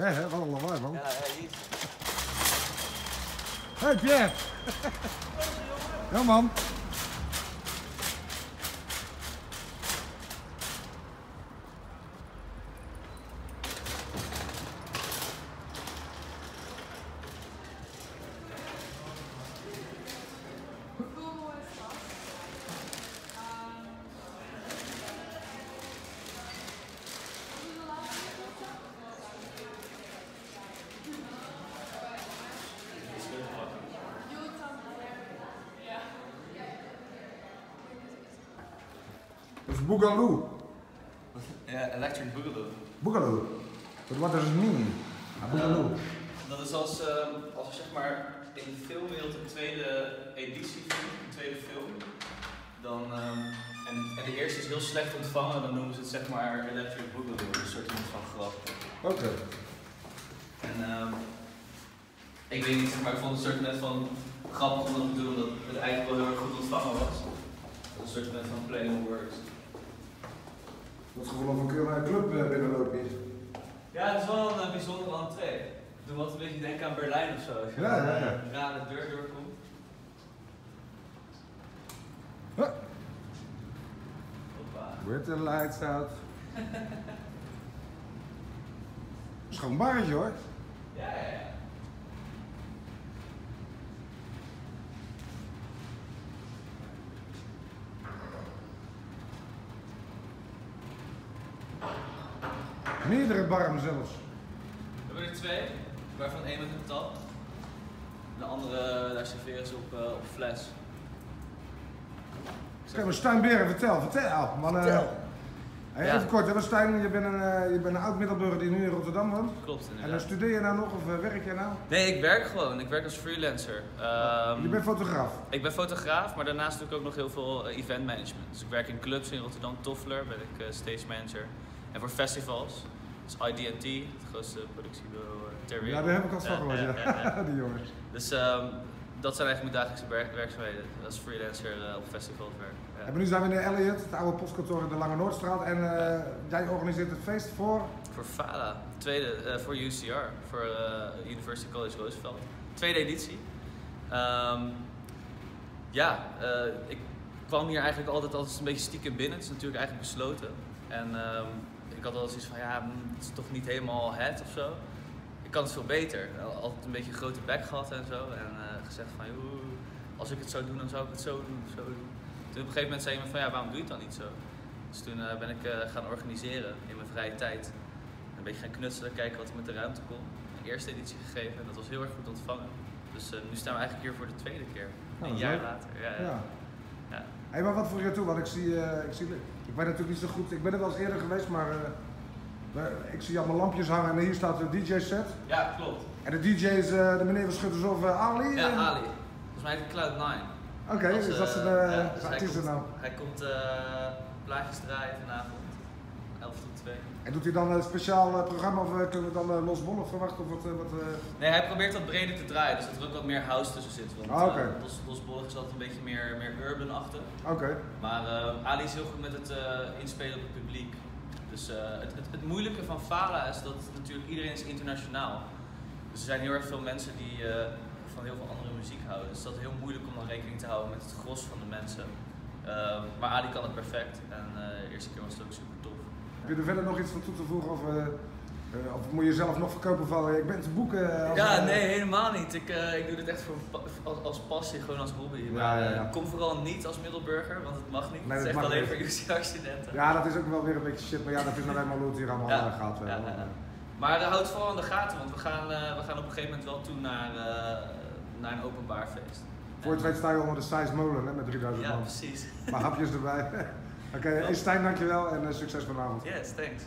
Hé, wat een lawaai, man. Ja, hier is het. Hé, Pierre. Ja, man. Boogaloo. Yeah, electric boogaloo. Boogaloo? But what does it mean? Boogaloo? Dat is als we zeg maar in de filmwereld een tweede editie van een tweede film. Dan, en de eerste is heel slecht ontvangen, dan noemen ze het zeg maar electric boogaloo. Een soort van grap. Oké. Okay. En ik weet niet, maar ik vond het soort net van grappig om dat te doen, omdat het eigenlijk wel heel erg goed ontvangen was. Een soort net van play on words. Dat gevoel of een club binnenloop is. Ja, het is wel een bijzondere entree. Ik doe wat een beetje denken aan Berlijn of zo. Als je een rare deur doorkomt. Huh. Hoppa. With the lights out. Schoon barretje hoor. Ja, ja, ja. Meerdere barmen zelfs. We hebben er twee, waarvan één met een tap. De andere, daar serveren ze op fles. Kijk, maar Stijn Berer, vertel. Man, vertel. Ja. Even kort, hè? Stijn, je bent een oud Middelburger die nu in Rotterdam woont. Klopt, inderdaad. En dan studeer je nou nog of werk je nou? Nee, ik werk gewoon. Ik werk als freelancer. Je bent fotograaf? Ik ben fotograaf, maar daarnaast doe ik ook nog heel veel event management. Dus ik werk in clubs in Rotterdam, Toffler, ben ik stage manager. En voor festivals. Dus ID&T, het grootste productiebureau ter wereld. Ja, daar heb ik al van gehoord, ja. Die jongens. Dus dat zijn eigenlijk mijn dagelijkse werkzaamheden. Als freelancer op festivals werken. Ja. En nu zijn we in Elliott, het oude postkantoor in de Lange Noordstraat. En jij organiseert het feest voor? Voor Fala, tweede, voor UCR, voor University College Roosevelt. Tweede editie. Ik kwam hier eigenlijk altijd een beetje stiekem binnen. Het is natuurlijk eigenlijk besloten. En ik had altijd zoiets van, ja, het is toch niet helemaal het of zo. Ik kan het veel beter. Altijd een beetje een grote bek gehad en zo. En gezegd van, joh, als ik het zou doen, dan zou ik het zo doen. Toen op een gegeven moment zei iemand van, ja, waarom doe je het dan niet zo? Dus toen ben ik gaan organiseren in mijn vrije tijd. Een beetje gaan knutselen, kijken wat er met de ruimte kon. Een eerste editie gegeven en dat was heel erg goed ontvangen. Dus nu staan we eigenlijk hier voor de tweede keer. Nou, een jaar later. Ja. Hey, maar wat voor je toe? Want ik ben natuurlijk niet zo goed, ik ben er wel eens eerder geweest, maar ik zie allemaal lampjes hangen en hier staat de DJ-set. Ja, klopt. En de DJ is de meneer van Schuttershof Ali? Ja, en... Ali. Volgens mij heet hij Cloud9. Oké, is dat zijn artiestennaam? Hij komt plaatjes draaien vanavond, 11 tot 2. En doet hij dan een speciaal programma of kunnen we dan Losbollig verwachten? Of wat? Nee, hij probeert wat breder te draaien, dus dat er ook wat meer house tussen zit. Want Losbollig is altijd een beetje meer urban-achtig. Okay. Maar Ali is heel goed met het inspelen op het publiek. Dus het moeilijke van Fala is dat natuurlijk iedereen is internationaal. Dus er zijn heel erg veel mensen die van heel veel andere muziek houden. Dus dat is heel moeilijk om dan rekening te houden met het gros van de mensen. Maar Ali kan het perfect en de eerste keer was het ook super tof. Heb je er verder nog iets van toe te voegen of moet je zelf nog verkopen van ik ben te boeken? Nee, helemaal niet. Ik doe dit echt voor, als passie, gewoon als hobby. Maar kom vooral niet als Middelburger, want het mag niet. Nee, het is echt alleen voor UCR-studenten. Ja, dat is ook wel weer een beetje shit, maar ja, dat is nou helemaal lood hier allemaal gaat. Maar houd het vooral in de gaten, want we gaan op een gegeven moment wel toe naar een openbaar feest. Voor het weet sta je onder de Stijns molen hè, met 3000 man. Ja, precies. Maar hapjes erbij. Oké, Stijn, dankjewel en succes vanavond. Yes, thanks.